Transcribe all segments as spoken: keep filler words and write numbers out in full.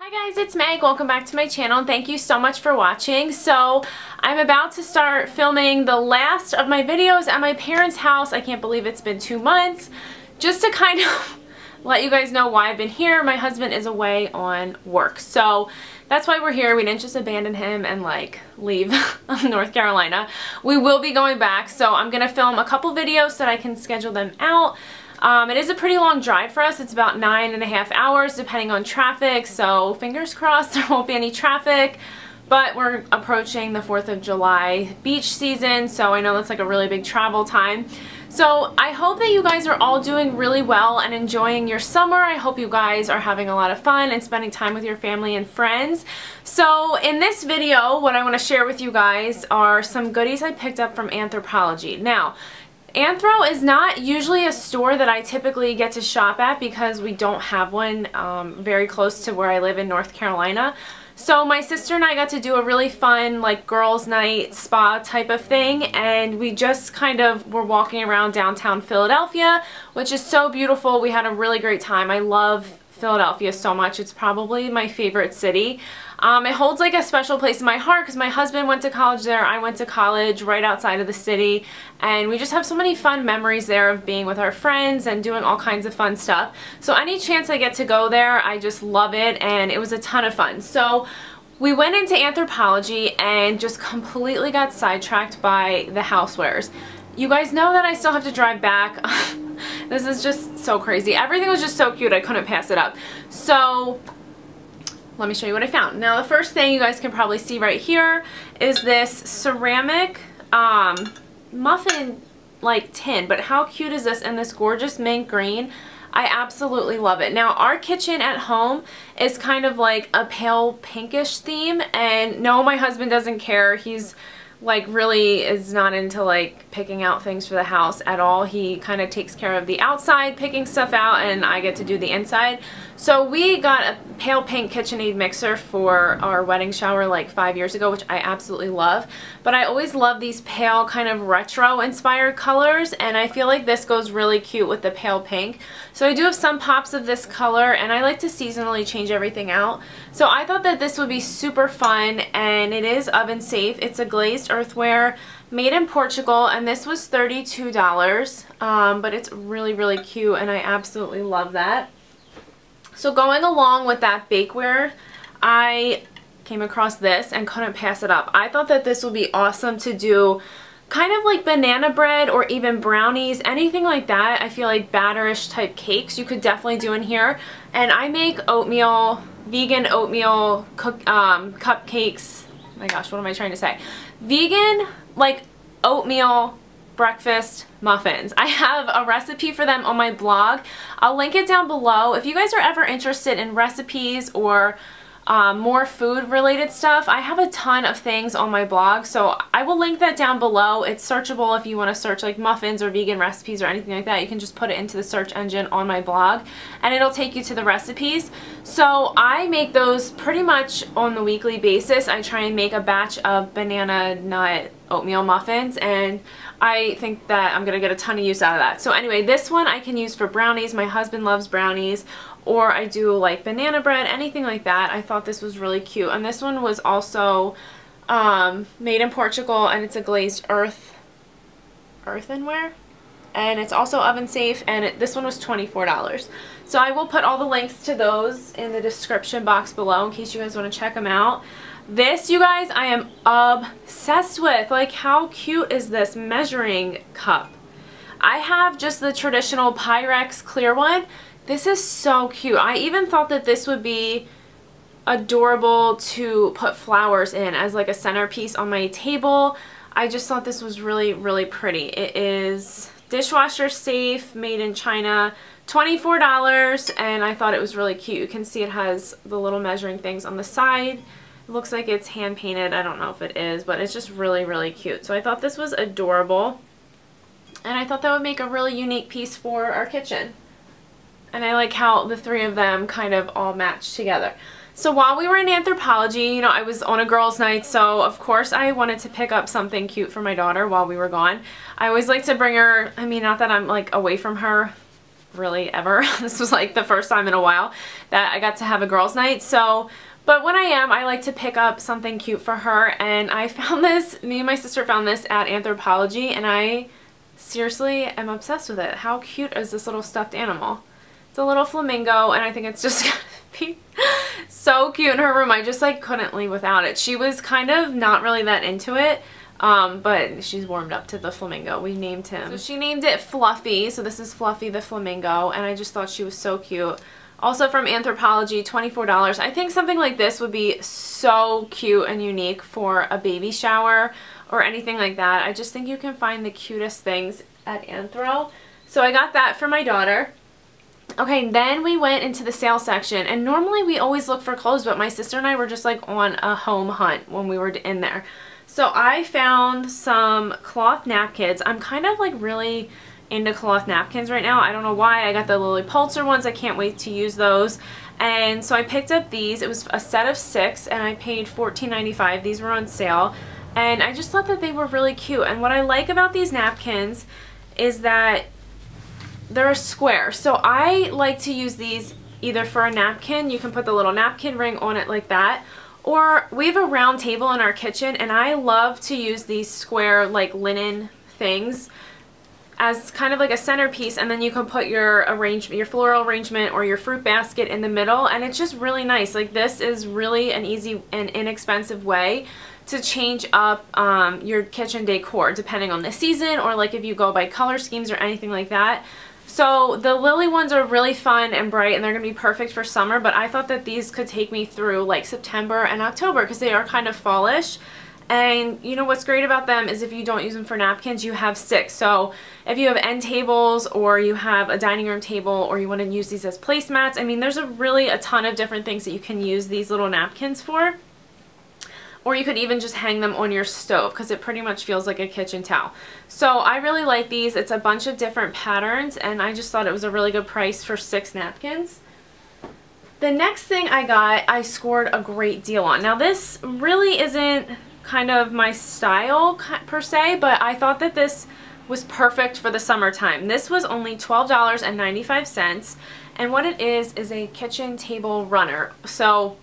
Hi guys, it's Meg. Welcome back to my channel and thank you so much for watching. So I'm about to start filming the last of my videos at my parents' house. I can't believe it's been two months. Just to kind of let you guys know why I've been here. My husband is away on work. So that's why we're here. We didn't just abandon him and like leave North Carolina. We will be going back. So I'm going to film a couple videos so that I can schedule them out. Um, it is a pretty long drive for us. It's about nine and a half hours depending on traffic, so fingers crossed there won't be any traffic, but we're approaching the fourth of July beach season, so I know that's like a really big travel time. So I hope that you guys are all doing really well and enjoying your summer. I hope you guys are having a lot of fun and spending time with your family and friends. So in this video, what I want to share with you guys are some goodies I picked up from Anthropologie. Now, Anthro is not usually a store that I typically get to shop at because we don't have one um, very close to where I live in North Carolina. So my sister and I got to do a really fun like girls night spa type of thing, and we just kind of were walking around downtown Philadelphia, which is so beautiful. We had a really great time. I love Philadelphia so much. It's probably my favorite city. Um, it holds like a special place in my heart because my husband went to college there. I went to college right outside of the city, and we just have so many fun memories there of being with our friends and doing all kinds of fun stuff. So any chance I get to go there, I just love it, and it was a ton of fun. So we went into Anthropologie and just completely got sidetracked by the housewares. You guys know that I still have to drive back. This is just so crazy. Everything was just so cute. I couldn't pass it up. So let me show you what I found. Now the first thing you guys can probably see right here is this ceramic um, muffin like tin. But how cute is this in this gorgeous mint green? I absolutely love it. Now our kitchen at home is kind of like a pale pinkish theme, and no, my husband doesn't care. He's like really is not into like picking out things for the house at all. He kind of takes care of the outside, picking stuff out, and I get to do the inside. So we got a pale pink KitchenAid mixer for our wedding shower like five years ago, which I absolutely love. But I always love these pale kind of retro inspired colors, and I feel like this goes really cute with the pale pink. So I do have some pops of this color, and I like to seasonally change everything out. So I thought that this would be super fun, and it is oven safe. It's a glazed earthenware made in Portugal, and this was thirty-two dollars, um, but it's really really cute, and I absolutely love that. So going along with that bakeware, I came across this and couldn't pass it up. I thought that this would be awesome to do kind of like banana bread or even brownies, anything like that. I feel like batterish type cakes you could definitely do in here. And I make oatmeal, vegan oatmeal cook, um, cupcakes. Oh my gosh, what am I trying to say? Vegan like oatmeal breakfast muffins. I have a recipe for them on my blog. I'll link it down below. If you guys are ever interested in recipes or um, more food related stuff, I have a ton of things on my blog, so I will link that down below. It's searchable. If you want to search like muffins or vegan recipes or anything like that, you can just put it into the search engine on my blog and it'll take you to the recipes. So I make those pretty much on the weekly basis. I try and make a batch of banana nut oatmeal muffins, and I think that I'm gonna get a ton of use out of that. So anyway, this one I can use for brownies. My husband loves brownies, or I do like banana bread, anything like that. I thought this was really cute, and this one was also um, made in Portugal, and it's a glazed earth earthenware, and it's also oven safe, and it, this one was twenty-four dollars. So I will put all the links to those in the description box below in case you guys want to check them out. This, you guys, I am obsessed with. Like, how cute is this measuring cup? I have just the traditional Pyrex clear one. This is so cute. I even thought that this would be adorable to put flowers in as like a centerpiece on my table. I just thought this was really, really pretty. It is dishwasher safe, made in China, twenty-four dollars, and I thought it was really cute. You can see it has the little measuring things on the side. It looks like it's hand painted. I don't know if it is, but it's just really, really cute. So I thought this was adorable, and I thought that would make a really unique piece for our kitchen. And I like how the three of them kind of all match together. So while we were in Anthropologie, you know, I was on a girls' night, so of course I wanted to pick up something cute for my daughter while we were gone. I always like to bring her, I mean, not that I'm like away from her really ever. This was like the first time in a while that I got to have a girls' night. So, but when I am, I like to pick up something cute for her, and I found this, me and my sister found this at Anthropologie, and I seriously am obsessed with it. How cute is this little stuffed animal? It's a little flamingo, and I think it's just gonna be so cute in her room. I just like couldn't leave without it. She was kind of not really that into it. Um, but she's warmed up to the flamingo. We named him. So she named it Fluffy. So this is Fluffy the flamingo, and I just thought she was so cute. Also from Anthropologie, twenty-four dollars. I think something like this would be so cute and unique for a baby shower or anything like that. I just think you can find the cutest things at Anthro. So I got that for my daughter. Okay, then we went into the sale section, and normally we always look for clothes, but my sister and I were just like on a home hunt when we were in there. So I found some cloth napkins. I'm kind of like really into cloth napkins right now. I don't know why. I got the Lily Pulitzer ones. I can't wait to use those. And so I picked up these. It was a set of six, and I paid fourteen ninety-five. These were on sale, and I just thought that they were really cute. And what I like about these napkins is that they're a square. So I like to use these either for a napkin. You can put the little napkin ring on it like that. Or we have a round table in our kitchen, and I love to use these square like linen things as kind of like a centerpiece, and then you can put your arrangement, your floral arrangement or your fruit basket in the middle, and it's just really nice. Like this is really an easy and inexpensive way to change up um, your kitchen decor depending on the season, or like if you go by color schemes or anything like that. So the lily ones are really fun and bright, and they're going to be perfect for summer, but I thought that these could take me through like September and October because they are kind of fallish. And you know what's great about them is if you don't use them for napkins, you have six. So if you have end tables or you have a dining room table or you want to use these as placemats, I mean there's a really a ton of different things that you can use these little napkins for. Or you could even just hang them on your stove because it pretty much feels like a kitchen towel. So I really like these. It's a bunch of different patterns, and I just thought it was a really good price for six napkins. The next thing I got, I scored a great deal on. Now this really isn't kind of my style per se, but I thought that this was perfect for the summertime. This was only twelve ninety-five, and what it is is a kitchen table runner. So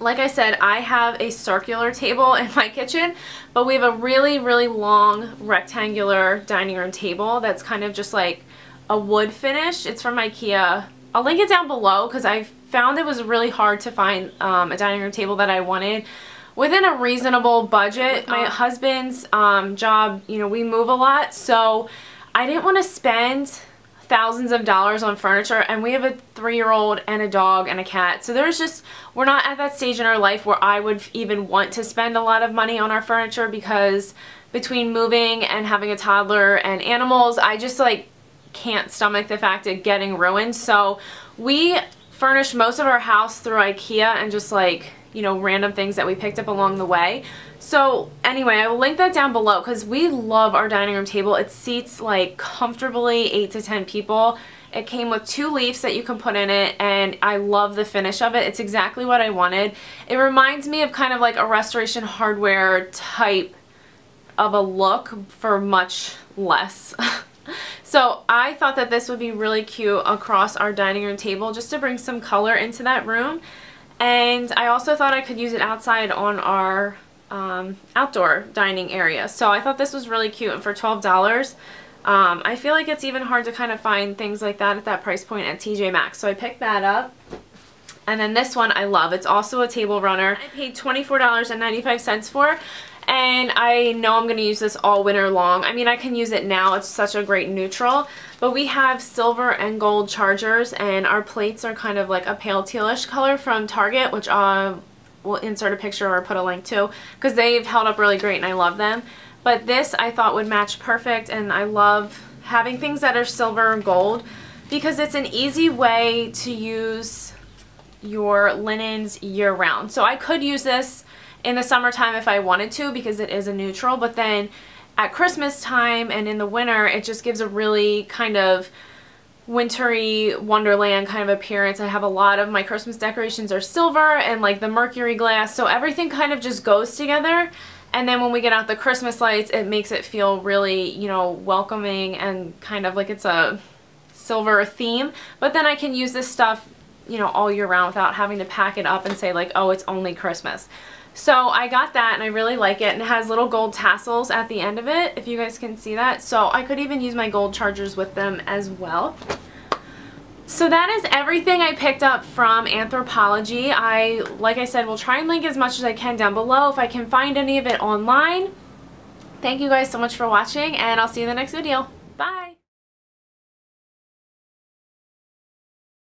like I said, I have a circular table in my kitchen, but we have a really, really long rectangular dining room table that's kind of just like a wood finish. It's from IKEA. I'll link it down below because I found it was really hard to find um, a dining room table that I wanted within a reasonable budget. With my husband's um, job, you know, we move a lot, so I didn't want to spend thousands of dollars on furniture, and we have a three-year-old and a dog and a cat, so there's just, we're not at that stage in our life where I would even want to spend a lot of money on our furniture, because between moving and having a toddler and animals, I just like can't stomach the fact of getting ruined. So we furnished most of our house through IKEA and just like, you know, random things that we picked up along the way. So anyway, I will link that down below because we love our dining room table. It seats like comfortably eight to ten people. It came with two leaves that you can put in it, and I love the finish of it. It's exactly what I wanted. It reminds me of kind of like a Restoration Hardware type of a look for much less. So I thought that this would be really cute across our dining room table just to bring some color into that room. And I also thought I could use it outside on our um, outdoor dining area. So I thought this was really cute, and for twelve dollars, um, I feel like it's even hard to kind of find things like that at that price point at T J Maxx. So I picked that up. And then this one I love. It's also a table runner. I paid twenty-four ninety-five for, and I know I'm going to use this all winter long. I mean, I can use it now. It's such a great neutral. But we have silver and gold chargers, and our plates are kind of like a pale tealish color from Target, which I will insert a picture or put a link to because they've held up really great and I love them. But this I thought would match perfect, and I love having things that are silver and gold because it's an easy way to use your linens year-round. So I could use this in the summertime if I wanted to because it is a neutral, but then at Christmas time and in the winter it just gives a really kind of wintry wonderland kind of appearance. I have a lot of my Christmas decorations are silver and like the mercury glass, so everything kind of just goes together, and then when we get out the Christmas lights it makes it feel really, you know, welcoming and kind of like it's a silver theme, but then I can use this stuff, you know, all year round without having to pack it up and say like, oh, it's only Christmas. So I got that and I really like it, and it has little gold tassels at the end of it, if you guys can see that. So I could even use my gold chargers with them as well. So that is everything I picked up from Anthropologie. I, like I said, will try and link as much as I can down below if I can find any of it online. Thank you guys so much for watching, and I'll see you in the next video. Bye!